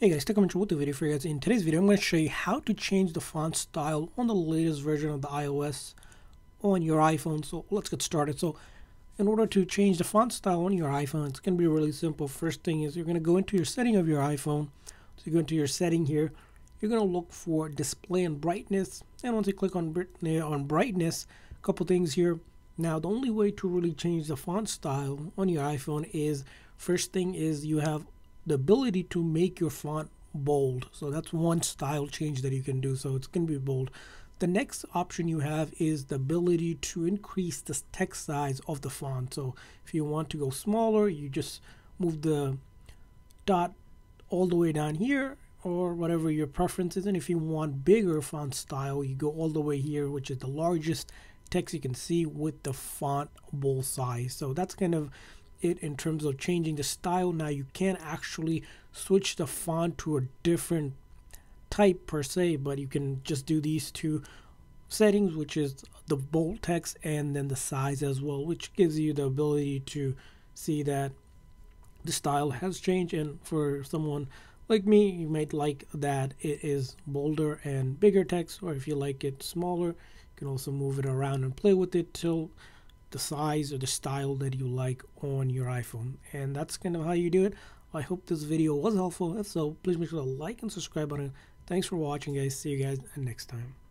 Hey guys, TechCommentary with the video for you guys. In today's video, I'm going to show you how to change the font style on the latest version of the iOS on your iPhone. So let's get started. So in order to change the font style on your iPhone, it's going to be really simple. First thing is you're going to go into your setting of your iPhone. So you go into your setting here. You're going to look for display and brightness. And once you click on brightness, a couple things here. Now, the only way to really change the font style on your iPhone is, first thing is you have the ability to make your font bold. So that's one style change that you can do. So it's going to be bold. The next option you have is the ability to increase the text size of the font. So if you want to go smaller, you just move the dot all the way down here or whatever your preference is. And if you want bigger font style, you go all the way here, which is the largest text you can see with the font bold size. So that's kind of it in terms of changing the style. Now you can actually switch the font to a different type per se, but you can just do these two settings, which is the bold text and then the size as well, which gives you the ability to see that the style has changed. And for someone like me, you might like that it is bolder and bigger text, or if you like it smaller, you can also move it around and play with it till the size or the style that you like on your iPhone. And that's kind of how you do it. I hope this video was helpful. If so, please make sure to like and subscribe button. Thanks for watching, guys. See you guys next time.